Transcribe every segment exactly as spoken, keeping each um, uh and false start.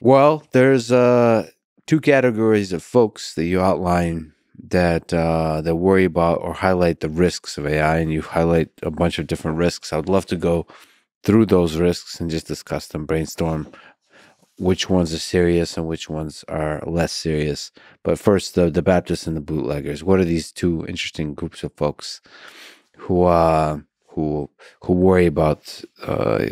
Well, there's uh, two categories of folks that you outline that uh, that worry about or highlight the risks of A I, and you highlight a bunch of different risks. I would love to go through those risks and just discuss them, brainstorm which ones are serious and which ones are less serious. But first, the, the Baptists and the bootleggers. What are these two interesting groups of folks who uh, who who worry about uh,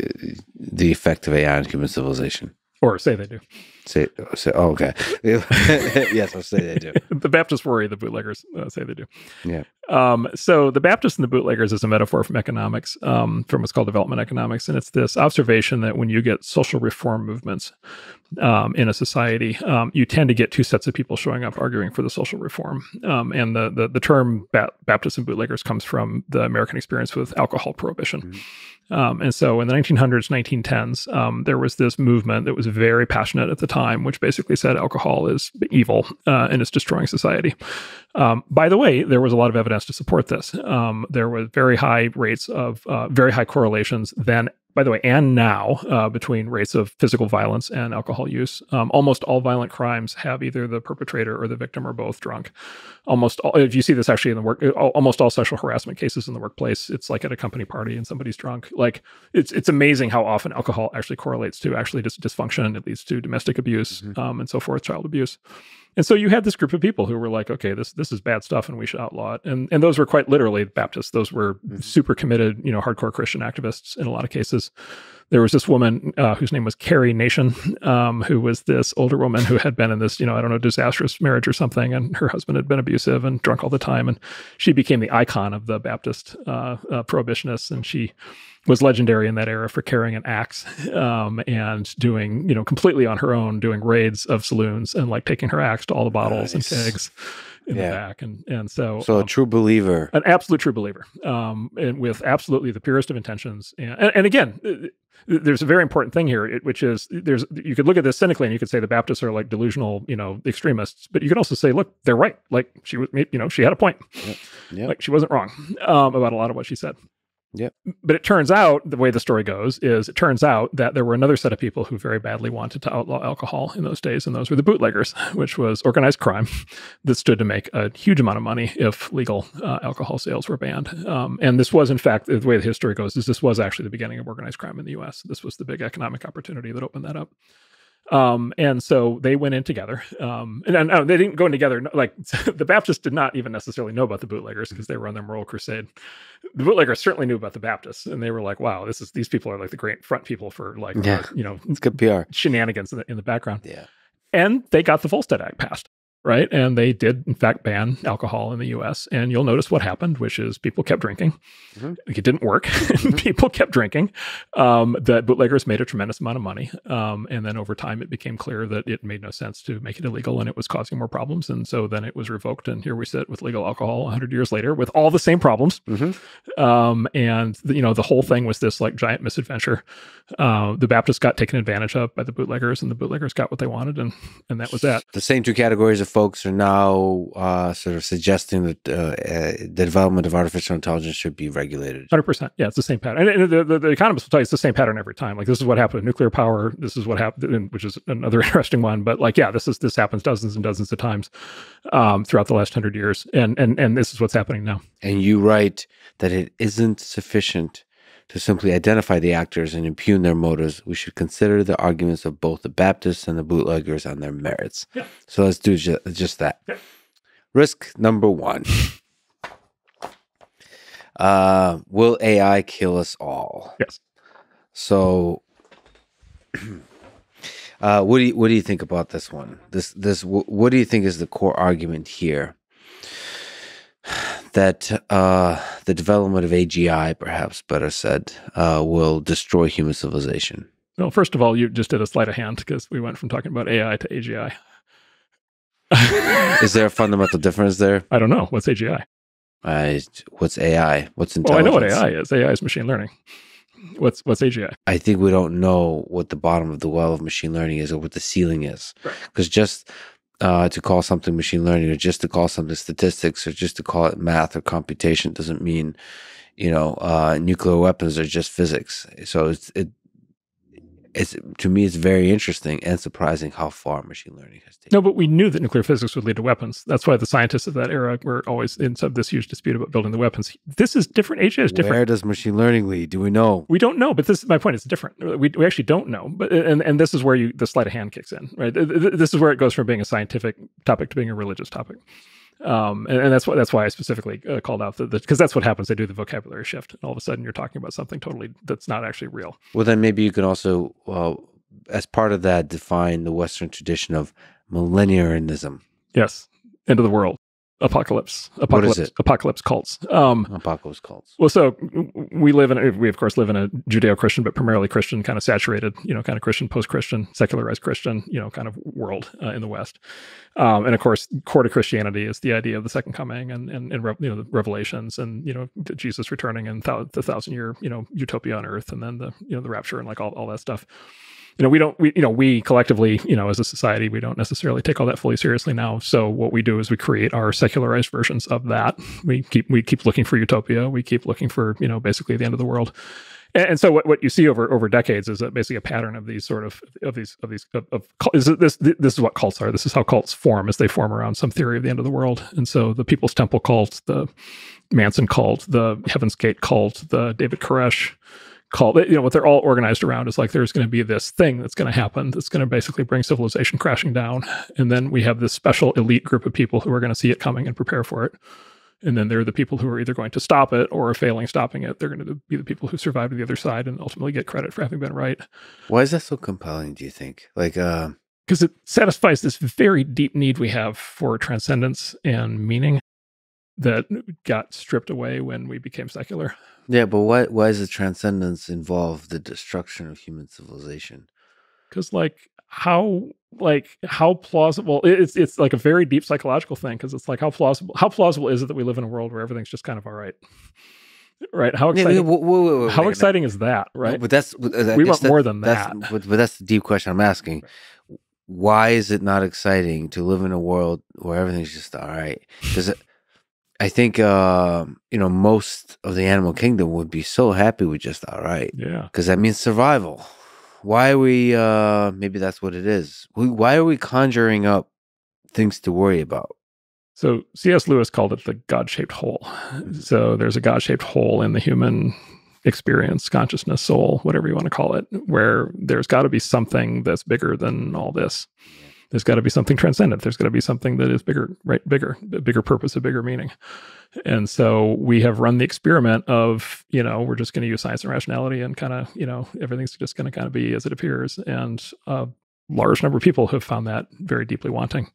the effect of A I on human civilization? Or say they do. Say, say oh, okay. Yes, I'll say they do. The Baptists worry, the bootleggers uh, say they do. Yeah. Um, so the Baptists and the bootleggers is a metaphor from economics, um, from what's called development economics. And it's this observation that when you get social reform movements um, in a society, um, you tend to get two sets of people showing up arguing for the social reform. Um, and the, the, the term ba- Baptists and bootleggers comes from the American experience with alcohol prohibition. Mm-hmm. Um, and so in the nineteen hundreds, nineteen tens, um, there was this movement that was very passionate at the time, which basically said alcohol is evil uh, and it's destroying society. Um, by the way, there was a lot of evidence to support this. Um, there was very high rates of, uh, very high correlations then, by the way, and now uh, between rates of physical violence and alcohol use. Um, almost all violent crimes have either the perpetrator or the victim or both drunk. Almost all, if you see this actually in the work, almost all sexual harassment cases in the workplace, it's like at a company party and somebody's drunk. Like it's it's amazing how often alcohol actually correlates to actually just dysfunction. It leads to domestic abuse mm-hmm. um, and so forth, child abuse. And so you had this group of people who were like, okay, this this is bad stuff and we should outlaw it. And and those were quite literally Baptists. Those were mm-hmm. super committed, you know, hardcore Christian activists in a lot of cases. There was this woman uh, whose name was Carrie Nation, um, who was this older woman who had been in this, you know, I don't know, disastrous marriage or something. And her husband had been abusive and drunk all the time. And she became the icon of the Baptist uh, uh, prohibitionists. And she was legendary in that era for carrying an axe um, and doing, you know, completely on her own, doing raids of saloons and like taking her axe to all the bottles nice. and kegs. In yeah. the back. And and so so a um, true believer, an absolute true believer, um, and with absolutely the purest of intentions. And, and, and again, it, there's a very important thing here, it, which is there's you could look at this cynically and you could say the Baptists are like delusional, you know, extremists. But you could also say, look, they're right. Like she was, you know, she had a point. Yep. Yep. Like she wasn't wrong um, about a lot of what she said. Yeah. But it turns out, the way the story goes is it turns out that there were another set of people who very badly wanted to outlaw alcohol in those days. And those were the bootleggers, which was organized crime that stood to make a huge amount of money if legal uh, alcohol sales were banned. Um, and this was, in fact, the way the history goes is this was actually the beginning of organized crime in the U S. This was the big economic opportunity that opened that up. Um, and so they went in together, um, and, and, and they didn't go in together. Like the Baptists did not even necessarily know about the bootleggers because they were on their moral crusade. The bootleggers certainly knew about the Baptists, and they were like, "Wow, this is these people are like the great front people for like yeah. our, you know it's good P R shenanigans in the, in the background." Yeah, and they got the Volstead Act passed. Right. And they did, in fact, ban alcohol in the U S. And you'll notice what happened, which is people kept drinking. Mm-hmm. It didn't work. Mm-hmm. People kept drinking. Um, the bootleggers made a tremendous amount of money. Um, and then over time, it became clear that it made no sense to make it illegal and it was causing more problems. And so then it was revoked. And here we sit with legal alcohol a hundred years later with all the same problems. Mm-hmm. Um, and, the, you know, the whole thing was this like giant misadventure. Uh, the Baptists got taken advantage of by the bootleggers and the bootleggers got what they wanted. And, and that was that. The same two categories of folks are now uh, sort of suggesting that uh, uh, the development of artificial intelligence should be regulated. one hundred percent. Yeah, it's the same pattern. And, and the, the, the economists will tell you it's the same pattern every time. Like this is what happened with nuclear power. This is what happened, which is another interesting one. But like, yeah, this is this happens dozens and dozens of times um, throughout the last hundred years. And, and, and this is what's happening now. And you write that it isn't sufficient to simply identify the actors and impugn their motives. We should consider the arguments of both the Baptists and the bootleggers on their merits. Yeah. So let's do ju just that. Yeah. Risk number one. Uh, will A I kill us all? Yes. So uh, what, do you, what do you think about this one? This, this, what do you think is the core argument here? That uh, the development of A G I, perhaps better said, uh, will destroy human civilization. Well, first of all, you just did a sleight of hand because we went from talking about A I to A G I. Is there a fundamental difference there? I don't know. What's A G I? I, what's A I? What's intelligence? Well, I know what A I is. A I is machine learning. What's what's A G I? I think we don't know what the bottom of the well of machine learning is or what the ceiling is. Because right. just... Uh, to call something machine learning or just to call something statistics or just to call it math or computation doesn't mean, you know, uh, nuclear weapons are just physics. So it's, it, it's, to me, it's very interesting and surprising how far machine learning has taken. No, but we knew that nuclear physics would lead to weapons. That's why the scientists of that era were always in some, this huge dispute about building the weapons. This is different. H A is different. Where does machine learning lead? Do we know? We don't know, but this is my point. It's different. We, we actually don't know. But and, and this is where you the sleight of hand kicks in, right? This is where it goes from being a scientific topic to being a religious topic. Um, and, and that's why that's why I specifically uh, called out that because that's what happens. They do the vocabulary shift, and all of a sudden you're talking about something totally that's not actually real. Well, then maybe you can also, uh, as part of that, define the Western tradition of millenarianism. Yes, end of the world, apocalypse, apocalypse, what is it? apocalypse cults. Um, apocalypse cults. Well, so we live in we of course live in a Judeo-Christian, but primarily Christian, kind of saturated, you know, kind of Christian, post-Christian, secularized Christian, you know, kind of world uh, in the West. Um, and of course, core to Christianity is the idea of the second coming and and, and you know the revelations and you know Jesus returning and th the thousand year you know utopia on earth and then the you know the rapture and like all all that stuff. You know we don't we you know we collectively you know as a society we don't necessarily take all that fully seriously now. So what we do is we create our secularized versions of that. We keep we keep looking for utopia. We keep looking for you know basically the end of the world. And so what, what you see over over decades is that basically a pattern of these sort of of these of these of, of is this this is what cults are. This is how cults form, as they form around some theory of the end of the world. And so the People's Temple cult, the Manson cult, the Heaven's Gate cult, the David Koresh cult. You know what they're all organized around is like there's going to be this thing that's going to happen that's going to basically bring civilization crashing down, and then we have this special elite group of people who are going to see it coming and prepare for it. And then there are the people who are either going to stop it or are failing stopping it. They're going to be the people who survive to the other side and ultimately get credit for having been right. Why is that so compelling, do you think? Like, uh... because it satisfies this very deep need we have for transcendence and meaning that got stripped away when we became secular. Yeah, but why, why is the transcendence involved the destruction of human civilization? Because, like, how... like how plausible it's it's like a very deep psychological thing, because it's like how plausible how plausible is it that we live in a world where everything's just kind of all right, right? How exciting! Yeah, wait, wait, wait, wait, how wait, exciting is that, right? No, but that's I we want that, more than that. That's, but, but that's the deep question I'm asking. Right. Why is it not exciting to live in a world where everything's just all right? Because I think uh, you know most of the animal kingdom would be so happy with just all right. Yeah, because that means survival. Why are we, uh, maybe that's what it is. We, why are we conjuring up things to worry about? So C S Lewis called it the God-shaped hole. So there's a God-shaped hole in the human experience, consciousness, soul, whatever you want to call it, where there's got to be something that's bigger than all this. There's got to be something transcendent. There's got to be something that is bigger, right? Bigger, a bigger purpose, a bigger meaning. And so we have run the experiment of, you know, we're just going to use science and rationality and kind of, you know, everything's just going to kind of be as it appears. And a large number of people have found that very deeply wanting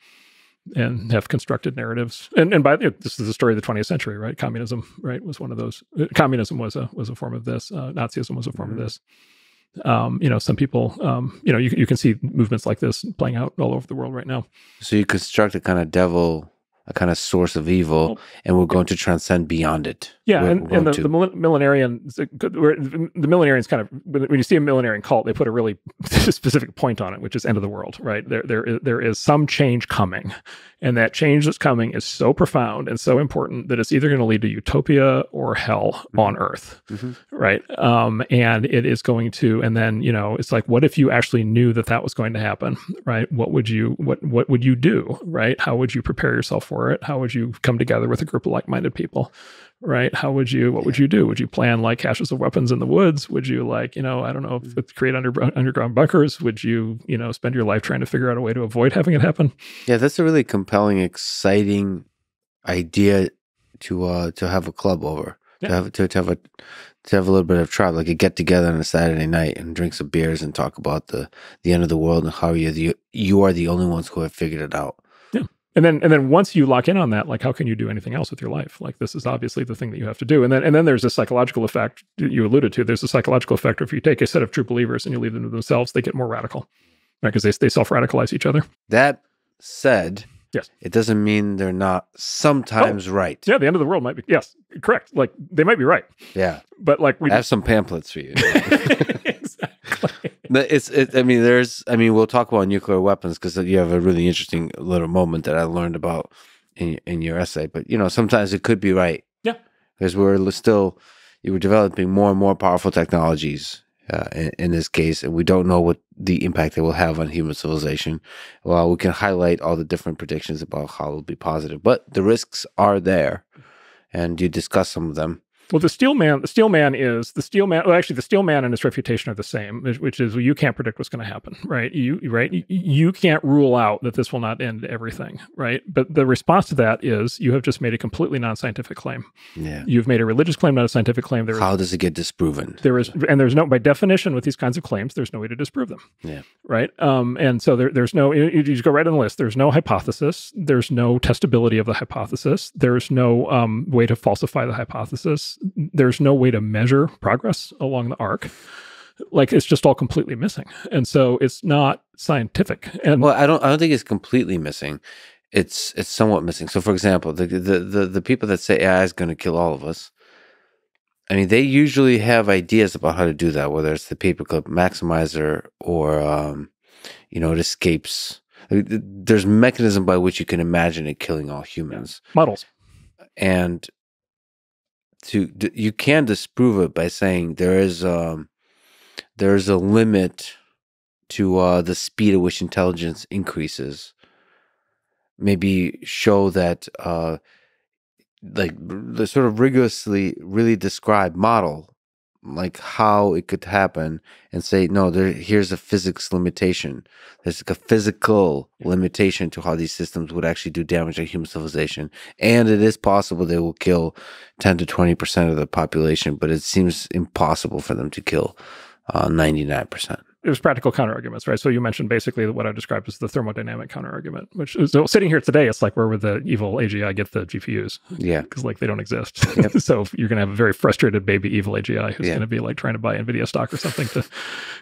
and have constructed narratives. And, and by the way, this is the story of the twentieth century, right? Communism, right, was one of those. Communism was a, was a form of this. Uh, Nazism was a form mm-hmm. of this. Um, you know, some people, um, you know, you, you can see movements like this playing out all over the world right now. So you construct a kind of devil, a kind of source of evil, and we're going to transcend beyond it. Yeah, we're, and, we're and the, the millenarian, the millenarians kind of, when you see a millenarian cult, they put a really specific point on it, which is end of the world, right? There, there, is, there is some change coming, and that change that's coming is so profound and so important that it's either going to lead to utopia or hell on earth, mm-hmm. right? Um, and it is going to, and then, you know, it's like, what if you actually knew that that was going to happen, right? What would you, what, what would you do, right? How would you prepare yourself for it? How would you come together with a group of like-minded people? Right? How would you, what would you do? Would you plan like caches of weapons in the woods? Would you like, you know, I don't know, create under, underground bunkers? Would you, you know, spend your life trying to figure out a way to avoid having it happen? Yeah, that's a really compelling, exciting idea to uh, to have a club over, yeah. to have to, to have a to have a little bit of tribe, like a get together on a Saturday night and drink some beers and talk about the the end of the world and how you the you are the only ones who have figured it out. And then, and then once you lock in on that, like, how can you do anything else with your life? Like, this is obviously the thing that you have to do. And then, and then there's a psychological effect you alluded to. There's a psychological effect. If you take a set of true believers and you leave them to themselves, they get more radical, right? Because they, they self-radicalize each other. That said, yes, it doesn't mean they're not sometimes oh, right. Yeah, the end of the world might be, yes, correct. Like, they might be right. Yeah. But like, we I have some pamphlets for you. Exactly. It's, it, I mean, there's, I mean, we'll talk about nuclear weapons because you have a really interesting little moment that I learned about in, in your essay. But, you know, sometimes it could be right. Yeah. Because we're still, you were developing more and more powerful technologies uh, in, in this case. And we don't know what the impact it will have on human civilization. Well, we can highlight all the different predictions about how it will be positive, but the risks are there, and you discuss some of them. Well, the steel man, the steel man is the steel man. Well, actually, the steel man and his refutation are the same, which is, well, you can't predict what's going to happen, right? You right, you can't rule out that this will not end everything, right? But the response to that is, you have just made a completely non-scientific claim. Yeah, you've made a religious claim, not a scientific claim. There How is, does it get disproven? There is, and there's no, by definition, with these kinds of claims, there's no way to disprove them. Yeah, right. Um, and so there, there's no. You just go right on the list. There's no hypothesis. There's no testability of the hypothesis. There's no um, way to falsify the hypothesis. There's no way to measure progress along the arc. Like, it's just all completely missing. And so it's not scientific. And well, I don't I don't think it's completely missing. It's it's somewhat missing. So for example, the the the, the people that say A I is going to kill all of us, I mean, they usually have ideas about how to do that, whether it's the paperclip maximizer or um, you know, it escapes. I mean, there's mechanism by which you can imagine it killing all humans. Yeah. Models. And To, you can disprove it by saying there is um there is a limit to uh, the speed at which intelligence increases. Maybe show that uh, like the sort of rigorously really describe model like how it could happen and say no, there here's a physics limitation. There's like a physical limitation to how these systems would actually do damage to human civilization, and it is possible they will kill ten to twenty percent of the population, but it seems impossible for them to kill uh, ninety-nine percent. It was practical counterarguments, right? So you mentioned basically what I described as the thermodynamic counterargument, which is, so sitting here today, it's like, where would the evil A G I get the G P Us? Yeah. Because like they don't exist. Yep. So you're going to have a very frustrated baby evil A G I who's yeah. going to be like trying to buy NVIDIA stock or something to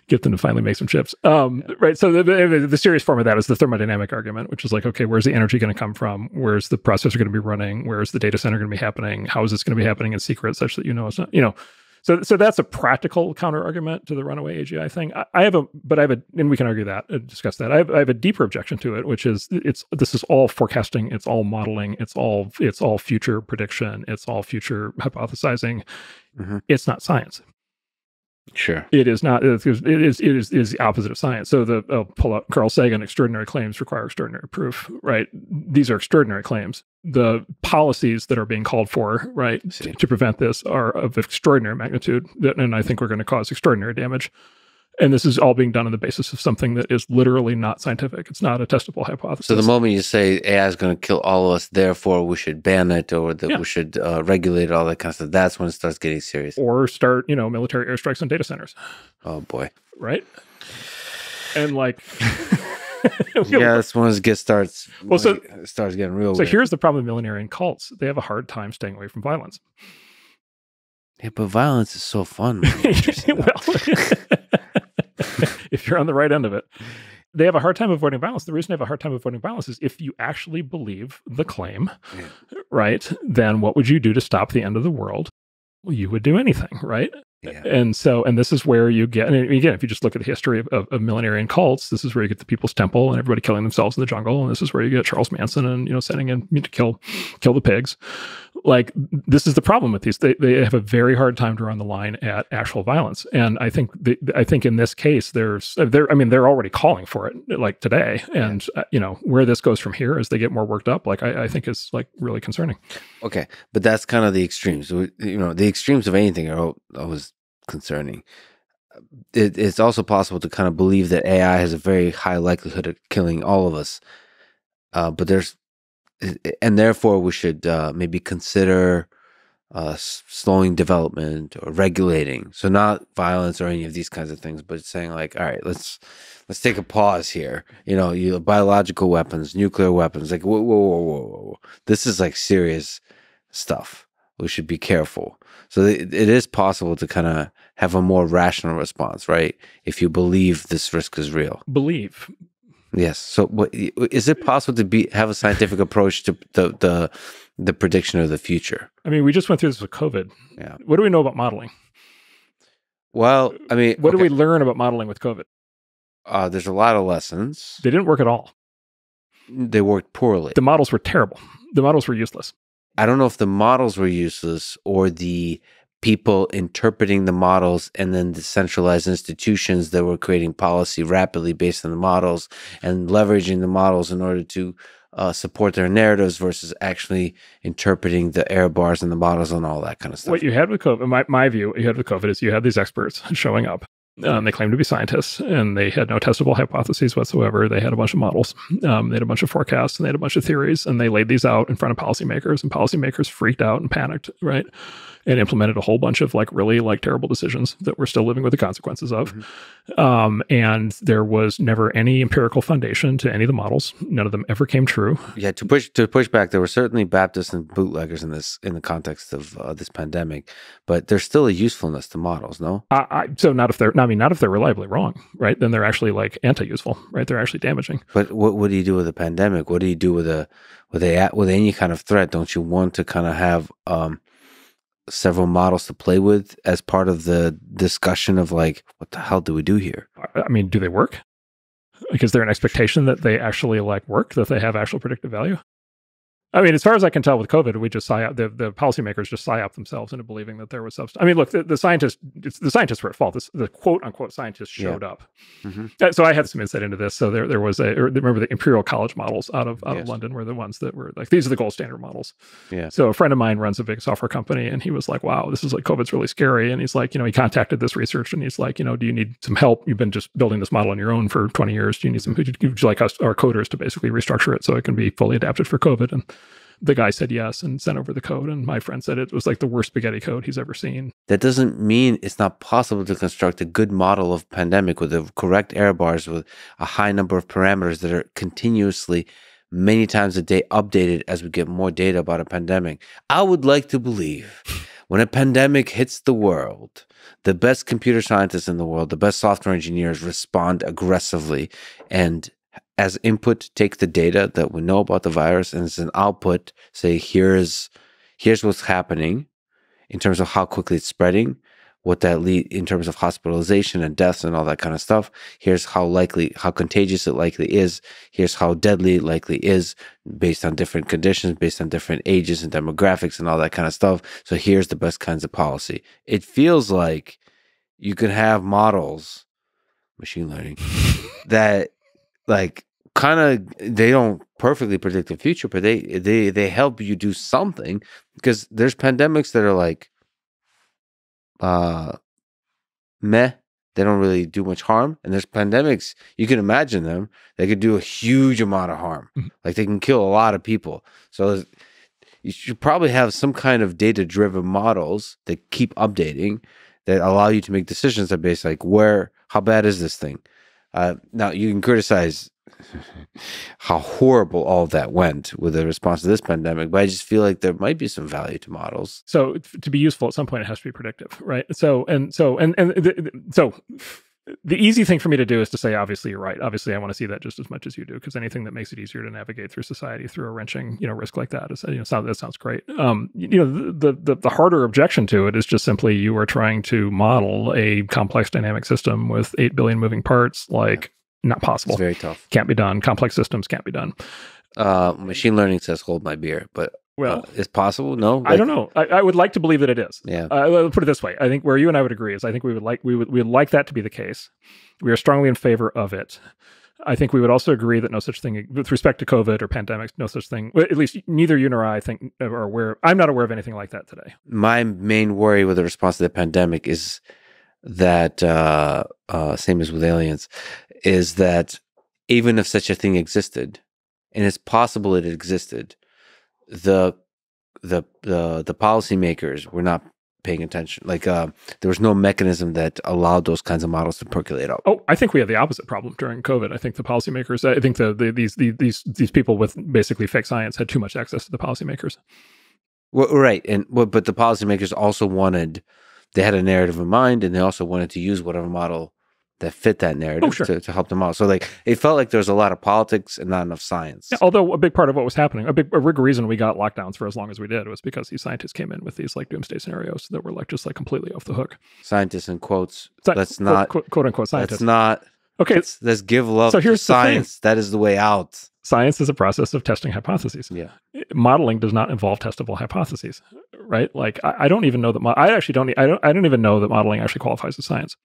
get them to finally make some chips. Um, yeah. Right. So the, the, the serious form of that is the thermodynamic argument, which is like, okay, where's the energy going to come from? Where's the processor going to be running? Where's the data center going to be happening? How is this going to be happening in secret such that, you know, it's not, you know, So, so that's a practical counterargument to the runaway A G I thing. I, I have a, but I have a, and we can argue that, uh, discuss that. I have, I have a deeper objection to it, which is it's this is all forecasting, it's all modeling, it's all it's all future prediction, it's all future hypothesizing. Mm-hmm. It's not science. Sure, it is not. It is it is it is, it is the opposite of science. So the I'll pull out Carl Sagan: extraordinary claims require extraordinary proof. Right? These are extraordinary claims. The policies that are being called for, right, to, to prevent this are of extraordinary magnitude, and I think we're going to cause extraordinary damage. And this is all being done on the basis of something that is literally not scientific. It's not a testable hypothesis. So the moment you say A I is going to kill all of us, therefore we should ban it, or that yeah. we should uh, regulate all that kind of stuff, that's when it starts getting serious. Or start, you know, military airstrikes on data centers. Oh boy! Right? And like. Yeah, this one gets starts. Well, so it starts getting real. So weird. Here's the problem: with millenarian cults, they have a hard time staying away from violence. Yeah, but violence is so fun. Well. If you're on the right end of it, they have a hard time avoiding violence. The reason they have a hard time avoiding violence is if you actually believe the claim, yeah. right, then what would you do to stop the end of the world? Well, you would do anything, right? Yeah. And so, and this is where you get, and again, if you just look at the history of, of, of millenarian cults, this is where you get the People's Temple and everybody killing themselves in the jungle. And this is where you get Charles Manson and, you know, sending in to kill, kill the pigs. Like, this is the problem with these. They, they have a very hard time to run the line at actual violence. And I think, the, I think in this case, there's, they're, I mean, they're already calling for it like today. And, yeah. uh, you know, where this goes from here as they get more worked up, like, I, I think is like really concerning. Okay. But that's kind of the extremes, you know, the extremes of anything are always concerning. It, it's also possible to kind of believe that A I has a very high likelihood of killing all of us, uh, but there's, and therefore we should uh, maybe consider uh, slowing development or regulating. So not violence or any of these kinds of things, but saying like, all right, let's let's take a pause here. You know, you biological weapons, nuclear weapons, like whoa, whoa, whoa, whoa, whoa. This is like serious stuff. We should be careful. So it, it is possible to kind of have a more rational response, right? If you believe this risk is real. Believe. Yes. So what, is it possible to be have a scientific approach to the, the the prediction of the future? I mean, we just went through this with COVID. Yeah. What do we know about modeling? Well, I mean... What okay. do we learn about modeling with COVID? Uh, there's a lot of lessons. They didn't work at all. They worked poorly. The models were terrible. The models were useless. I don't know if the models were useless or the people interpreting the models and then the centralized institutions that were creating policy rapidly based on the models and leveraging the models in order to uh, support their narratives versus actually interpreting the error bars and the models and all that kind of stuff. What you had with COVID, my, my view, what you had with COVID is you had these experts showing up. Um, they claimed to be scientists, and they had no testable hypotheses whatsoever. They had a bunch of models. Um, they had a bunch of forecasts, and they had a bunch of theories, and they laid these out in front of policymakers, and policymakers freaked out and panicked, right? And implemented a whole bunch of like really like terrible decisions that we're still living with the consequences of. Mm-hmm. Um, and there was never any empirical foundation to any of the models. None of them ever came true. Yeah, to push to push back, there were certainly Baptists and bootleggers in this in the context of uh, this pandemic, but there's still a usefulness to models, no? I, I, so not if they're I mean not if they're reliably wrong, right? Then they're actually like anti-useful, right? They're actually damaging. But what what do you do with a pandemic? What do you do with a with a with any kind of threat? Don't you want to kind of have um, several models to play with as part of the discussion of like, what the hell do we do here? I mean, do they work? Like, is there an expectation that they actually like work, that they have actual predictive value? I mean, as far as I can tell with COVID, we just psyop, the, the policymakers just psyop themselves into believing that there was substance. I mean, look, the, the scientists, it's, the scientists were at fault. This, the quote unquote scientists showed yeah. up. Mm-hmm. So I had some insight into this. So there, there was a, remember the Imperial College models out of out yes. of London were the ones that were like, these are the gold standard models. Yeah. So a friend of mine runs a big software company, and he was like, wow, this is like, COVID's really scary. And he's like, you know, he contacted this researcher, and he's like, you know, do you need some help? You've been just building this model on your own for twenty years. Do you need some, would you, would you like us, our coders, to basically restructure it so it can be fully adapted for COVID? And the guy said yes and sent over the code, and my friend said it was like the worst spaghetti code he's ever seen. That doesn't mean it's not possible to construct a good model of pandemic with the correct error bars, with a high number of parameters that are continuously, many times a day, updated as we get more data about a pandemic. I would like to believe when a pandemic hits the world, the best computer scientists in the world, the best software engineers respond aggressively, and as input, take the data that we know about the virus, and as an output, say, here's here's what's happening in terms of how quickly it's spreading, what that lead in terms of hospitalization and deaths and all that kind of stuff. Here's how likely, how contagious it likely is. Here's how deadly it likely is based on different conditions, based on different ages and demographics and all that kind of stuff. So here's the best kinds of policy. It feels like you can have models, machine learning, that like kind of, they don't perfectly predict the future, but they they they help you do something, because there's pandemics that are like uh meh, they don't really do much harm, and there's pandemics, you can imagine them, they could do a huge amount of harm. Mm-hmm. Like they can kill a lot of people. So you should probably have some kind of data driven models that keep updating, that allow you to make decisions that based like, where, how bad is this thing? Uh, now, you can criticize how horrible all that went with the response to this pandemic, but I just feel like there might be some value to models. So to be useful at some point, it has to be predictive, right? So, and so, and, and th th so the easy thing for me to do is to say, obviously, you're right. Obviously, I want to see that just as much as you do, because anything that makes it easier to navigate through society through a wrenching, you know, risk like that is, you know, sound, that sounds great. Um, you know, the, the the harder objection to it is just simply, you are trying to model a complex dynamic system with eight billion moving parts. Like, yeah. Not possible. It's very tough. Can't be done. Complex systems can't be done. Uh, machine learning says, "Hold my beer," but. Well, uh, it's possible. No, like, I don't know. I, I would like to believe that it is. Yeah. Uh, I'll put it this way. I think where you and I would agree is, I think we would like we would we would like that to be the case. We are strongly in favor of it. I think we would also agree that no such thing, with respect to COVID or pandemics, no such thing, at least neither you nor I think are aware. I'm not aware of anything like that today. My main worry with the response to the pandemic is that uh, uh, same as with aliens, is that even if such a thing existed, and it's possible it existed, the the the the policymakers were not paying attention. Like uh, there was no mechanism that allowed those kinds of models to percolate up. Oh, I think we had the opposite problem during COVID. I think the policymakers, I think the, the these the, these these people with basically fake science had too much access to the policymakers. Well, right, and but the policymakers also wanted, they had a narrative in mind, and they also wanted to use whatever model that fit that narrative. Oh, sure. to, to help them out. So like, it felt like there was a lot of politics and not enough science. Yeah, although a big part of what was happening, a big a big reason we got lockdowns for as long as we did was because these scientists came in with these like doomsday scenarios that were like just like completely off the hook. Scientists in quotes. Sci let's not quote, quote unquote scientists. Let's not. Okay. Let's, let's give love so here's to science. That is the way out. science is a process of testing hypotheses. Yeah. Modeling does not involve testable hypotheses, right? Like, I, I don't even know that, mo I actually don't, I don't, I don't even know that modeling actually qualifies as science.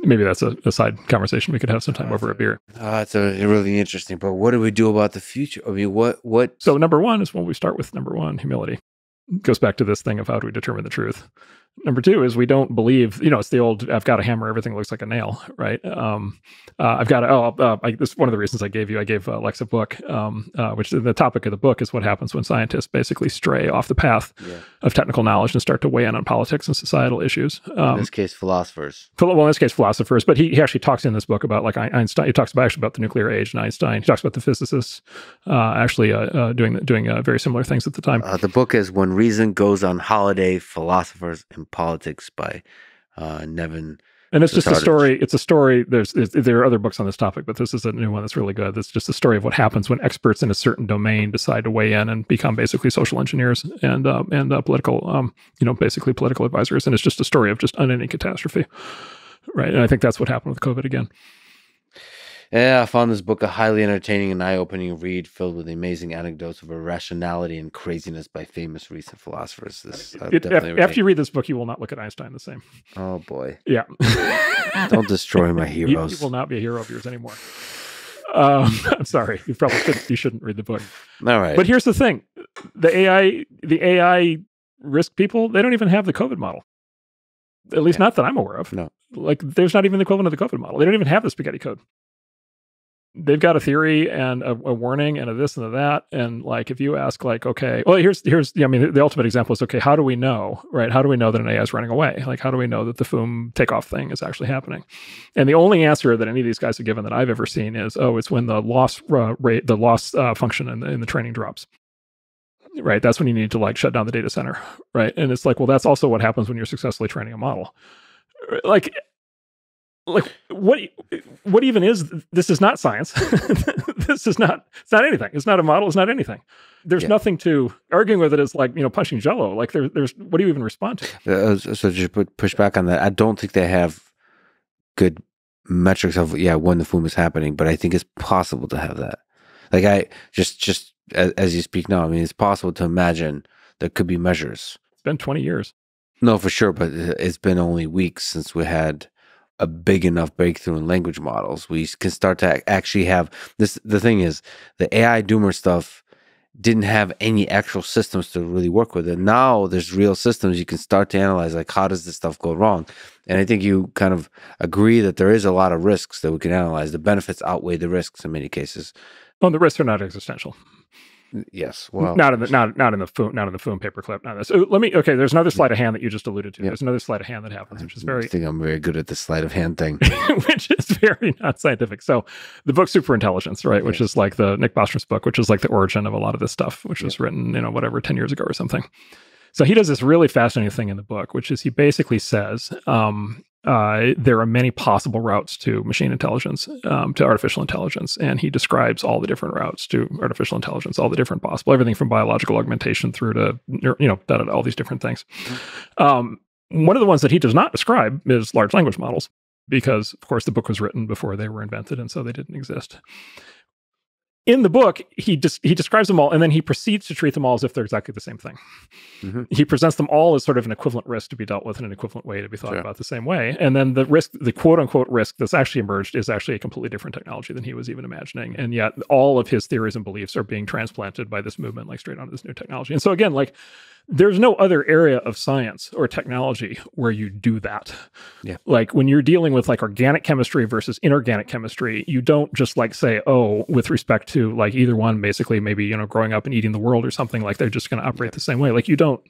Maybe that's a, a side conversation we could have sometime uh, over a beer. Uh, it's a really interesting, but what do we do about the future? I mean, what, what? So number one is when we start with number one, humility. It goes back to this thing of how do we determine the truth? Number two is we don't believe, you know, it's the old, I've got a hammer, everything looks like a nail, right? Um, uh, I've got to, oh, uh, I, this is one of the reasons I gave you, I gave uh, Lex a book, um, uh, which the topic of the book is what happens when scientists basically stray off the path yeah. of technical knowledge and start to weigh in on politics and societal issues. Um, in this case, philosophers. Well, in this case, philosophers, but he, he actually talks in this book about like Einstein, he talks about actually about the nuclear age and Einstein, he talks about the physicists uh, actually uh, uh, doing, doing uh, very similar things at the time. Uh, the book is When Reason Goes on Holiday, Philosophers and Politics by uh, Nevin. And it's just a story. It's a story. There's, there's there are other books on this topic, but this is a new one that's really good. It's just a story of what happens when experts in a certain domain decide to weigh in and become basically social engineers and uh, and uh, political, um, you know, basically political advisors. And it's just a story of just unending catastrophe, right? And I think that's what happened with COVID again. Yeah, I found this book a highly entertaining and eye-opening read filled with amazing anecdotes of irrationality and craziness by famous recent philosophers. This, uh, it, definitely after you read this book, you will not look at Einstein the same. Oh, boy. Yeah. Don't destroy my heroes. You, you will not be a hero of yours anymore. Um, I'm sorry. You probably shouldn't, you shouldn't read the book. All right. But here's the thing. The A I, the A I risk people, they don't even have the COVID model. At least yeah. not that I'm aware of. No. Like, there's not even the equivalent of the COVID model. They don't even have the spaghetti code. They've got a theory and a, a warning and a this and a that. And like, if you ask like, okay, well, here's, here's, I mean, the ultimate example is, okay, how do we know, right? How do we know that an A I is running away? Like, how do we know that the F U M takeoff thing is actually happening? And the only answer that any of these guys have given that I've ever seen is, oh, it's when the loss uh, rate, the loss uh, function in the, in the training drops. Right. That's when you need to like shut down the data center. Right. And it's like, well, that's also what happens when you're successfully training a model. Like, Like what? What even is this? Is not science. This is not. It's not anything. It's not a model. It's not anything. There's yeah. nothing to arguing with it. Is like you know punching Jello. Like there, there's. What do you even respond to? Uh, so just put, push back on that. I don't think they have good metrics of yeah when the F U M is happening, but I think it's possible to have that. Like I just just as, as you speak now, I mean it's possible to imagine there could be measures. It's been twenty years. No, for sure, but it's been only weeks since we had a big enough breakthrough in language models. We can start to actually have this. The thing is, the A I doomer stuff didn't have any actual systems to really work with. And now there's real systems you can start to analyze, like how does this stuff go wrong? And I think you kind of agree that there is a lot of risks that we can analyze. The benefits outweigh the risks in many cases. Well, the risks are not existential. Yes, well, not in the not not in the foom, not in the foom paperclip. Not this. Let me. Okay, there's another sleight of hand that you just alluded to. Yep. There's another sleight of hand that happens, which is very. I think I'm very good at the sleight of hand thing, which is very not scientific. So, the book Superintelligence, right, okay. which is like the Nick Bostrom's book, which is like the origin of a lot of this stuff, which yep. was written, you know, whatever ten years ago or something. So he does this really fascinating thing in the book, which is he basically says um, uh, there are many possible routes to machine intelligence, um, to artificial intelligence. And he describes all the different routes to artificial intelligence, all the different possible, everything from biological augmentation through to, you know, da, da, da, all these different things. Mm-hmm. um, one of the ones that he does not describe is large language models, because of course the book was written before they were invented and so they didn't exist. In the book, he just he describes them all, and then he proceeds to treat them all as if they're exactly the same thing. Mm-hmm. He presents them all as sort of an equivalent risk to be dealt with in an equivalent way to be thought sure. about the same way. And then the risk, the quote-unquote risk that's actually emerged is actually a completely different technology than he was even imagining. And yet all of his theories and beliefs are being transplanted by this movement like straight onto this new technology. And so again, like there's no other area of science or technology where you do that. Yeah. Like when you're dealing with like organic chemistry versus inorganic chemistry, you don't just like say, oh, with respect to like either one, basically maybe, you know, growing up and eating the world or something, like they're just going to operate yeah. the same way. Like you don't.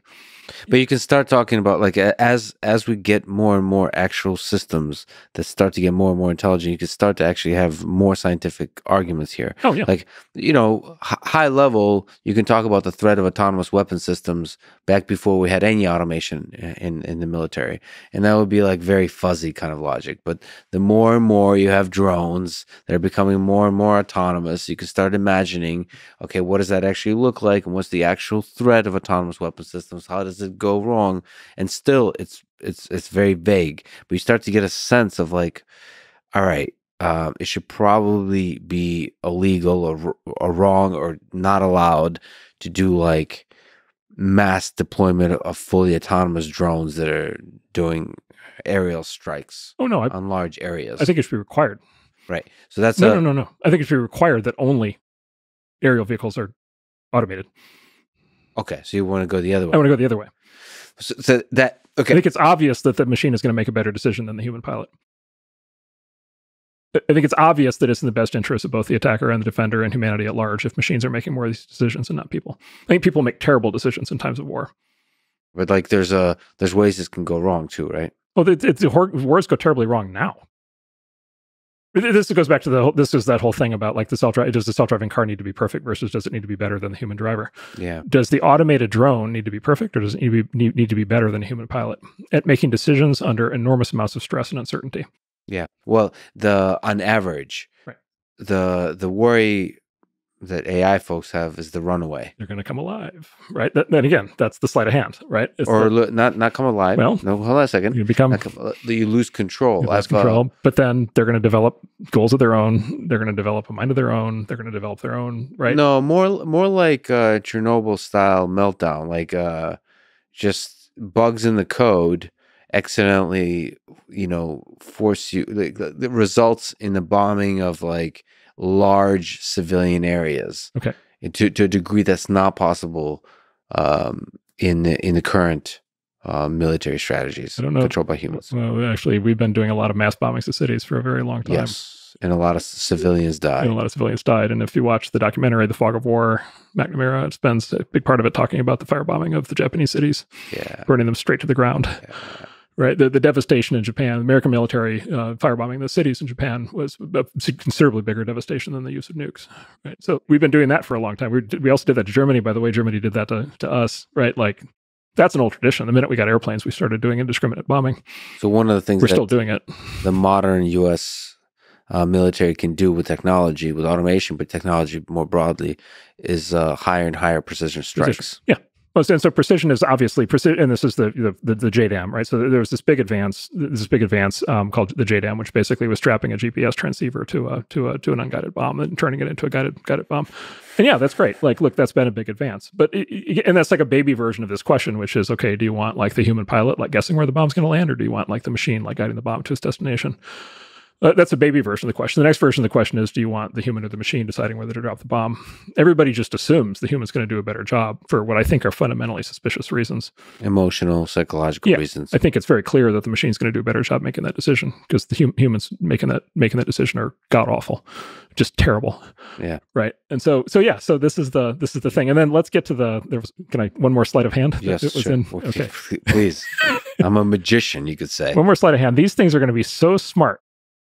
But you can start talking about like, as, as we get more and more actual systems that start to get more and more intelligent, you can start to actually have more scientific arguments here. Oh, yeah. Like, you know, high level, you can talk about the threat of autonomous weapon systems back before we had any automation in, in the military. And that would be like very fuzzy kind of logic. But the more and more you have drones that are becoming more and more autonomous, you can start imagining, okay, what does that actually look like? And what's the actual threat of autonomous weapon systems? How does it go wrong? And still it's it's it's very vague, but you start to get a sense of like, all right, uh, it should probably be illegal or, or wrong or not allowed to do like mass deployment of fully autonomous drones that are doing aerial strikes oh, no, I, on large areas. I think it should be required. Right. So that's no, a, no, no, no. I think it should be required that only aerial vehicles are automated. Okay, so you want to go the other way. I want to go the other way. So, so that okay. I think it's obvious that the machine is going to make a better decision than the human pilot. I think it's obvious that it's in the best interest of both the attacker and the defender and humanity at large if machines are making more of these decisions and not people. I think people make terrible decisions in times of war. But like, there's a there's ways this can go wrong too, right? Well, it's, it's, wars go terribly wrong now. This goes back to the this is that whole thing about like the self drive. Does the self driving car need to be perfect versus does it need to be better than the human driver? Yeah. Does the automated drone need to be perfect or does it need to be, need, need to be better than a human pilot at making decisions under enormous amounts of stress and uncertainty? Yeah. Well, the on average, right. the the worry that A I folks have is the runaway. They're going to come alive, right? That, then again, that's the sleight of hand, right? It's or the, not not come alive. Well, no, hold on a second. You become come, you lose control. You lose control. But then they're going to develop goals of their own. They're going to develop a mind of their own. They're going to develop their own, right? No, more more like uh, Chernobyl style meltdown, like uh, just bugs in the code accidentally, you know, force you like the, the results in the bombing of like large civilian areas. Okay, to to a degree that's not possible um, in the, in the current uh, military strategies I don't know, controlled by humans. Well, actually, we've been doing a lot of mass bombings of cities for a very long time. Yes, and a lot of civilians died. And a lot of civilians died. And if you watch the documentary "The Fog of War," McNamara spends a big part of it talking about the firebombing of the Japanese cities, yeah, burning them straight to the ground. Yeah. Right, the, the devastation in Japan, the American military uh, firebombing the cities in Japan was a considerably bigger devastation than the use of nukes. Right, so we've been doing that for a long time. We we also did that to Germany, by the way. Germany did that to to us. Right, like that's an old tradition. The minute we got airplanes, we started doing indiscriminate bombing. So one of the things we're that still doing it. The modern U S uh, military can do with technology, with automation, but technology more broadly, is uh, higher and higher precision strikes. Precision. Yeah. And so precision is obviously precision, and this is the the, the J DAM, right? So there was this big advance, this big advance um, called the J DAM, which basically was strapping a G P S transceiver to a to a to an unguided bomb and turning it into a guided guided bomb. And yeah, that's great. Like, look, that's been a big advance, but it, and that's like a baby version of this question, which is, okay, do you want like the human pilot like guessing where the bomb's going to land, or do you want like the machine like guiding the bomb to its destination? Uh, that's a baby version of the question. The next version of the question is, do you want the human or the machine deciding whether to drop the bomb? Everybody just assumes the human's going to do a better job for what I think are fundamentally suspicious reasons. Emotional, psychological yeah, reasons. I think it's very clear that the machine's going to do a better job making that decision because the hum humans making that making that decision are god-awful, just terrible. Yeah. Right. And so, so yeah, so this is the, this is the thing. And then let's get to the, there was, can I, one more sleight of hand? Yes, it was sure. in, okay. Please. I'm a magician, you could say. One more sleight of hand. These things are going to be so smart,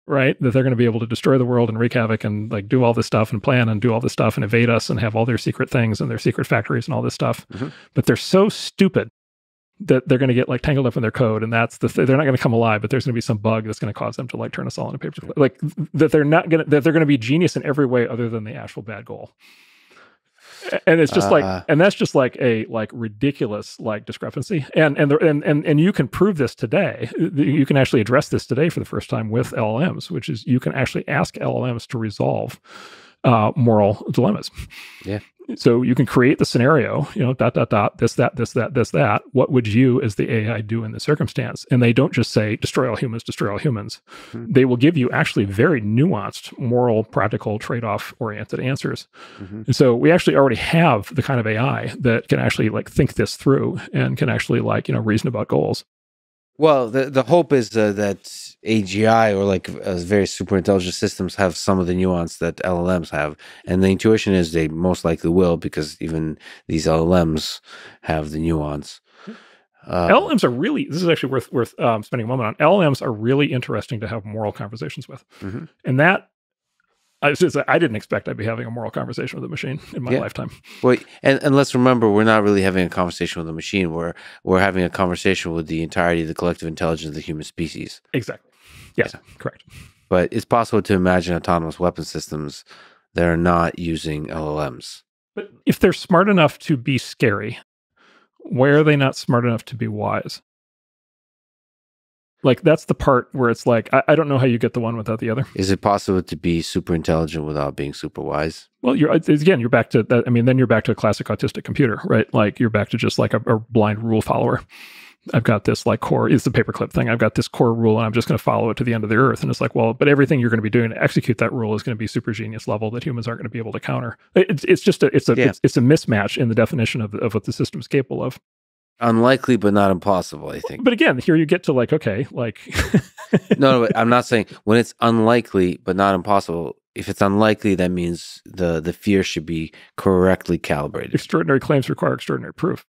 right, that they're going to be able to destroy the world and wreak havoc and like do all this stuff and plan and do all this stuff and evade us and have all their secret things and their secret factories and all this stuff. Mm-hmm. But they're so stupid that they're going to get like tangled up in their code, and that's the th they're not going to come alive. But there's going to be some bug that's going to cause them to like turn us all into paper. Like that they're not going to that they're going to be genius in every way other than the actual bad goal. And it's just uh, like, and that's just like a like ridiculous like discrepancy. And and, the, and and and you can prove this today. You can actually address this today for the first time with L L Ms, which is you can actually ask L L Ms to resolve uh, moral dilemmas. Yeah. So you can create the scenario, you know, dot, dot, dot, this, that, this, that, this, that. What would you as the A I do in this circumstance? And they don't just say, destroy all humans, destroy all humans. Mm-hmm. They will give you actually very nuanced, moral, practical, trade-off-oriented answers. Mm-hmm. And so we actually already have the kind of A I that can actually, like, think this through and can actually, like, you know, reason about goals. Well, the, the hope is uh, that A G I or like uh, very super intelligent systems have some of the nuance that L L Ms have. And the intuition is they most likely will, because even these L L Ms have the nuance. Uh, L L Ms are really, this is actually worth, worth um, spending a moment on. L L Ms are really interesting to have moral conversations with. Mm-hmm. And that, I, just, I didn't expect I'd be having a moral conversation with a machine in my yeah. lifetime. Well, and, and let's remember, we're not really having a conversation with a machine. We're, we're having a conversation with the entirety of the collective intelligence of the human species. Exactly. Yes, yeah. Correct. But it's possible to imagine autonomous weapon systems that are not using L L Ms. But if they're smart enough to be scary, why are they not smart enough to be wise? Like, that's the part where it's like, I, I don't know how you get the one without the other. Is it possible to be super intelligent without being super wise? Well, you're again, you're back to that. I mean, then you're back to a classic autistic computer, right? Like, you're back to just like a, a blind rule follower. I've got this like core, it's the paperclip thing. I've got this core rule and I'm just going to follow it to the end of the earth. And it's like, well, but everything you're going to be doing to execute that rule is going to be super genius level that humans aren't going to be able to counter. It's, it's just a, it's a, yeah. it's, it's a mismatch in the definition of, of what the system's capable of. Unlikely, but not impossible, I think. But again, here you get to like, okay, like... no, no, but I'm not saying when it's unlikely, but not impossible. If it's unlikely, that means the, the fear should be correctly calibrated. Extraordinary claims require extraordinary proof.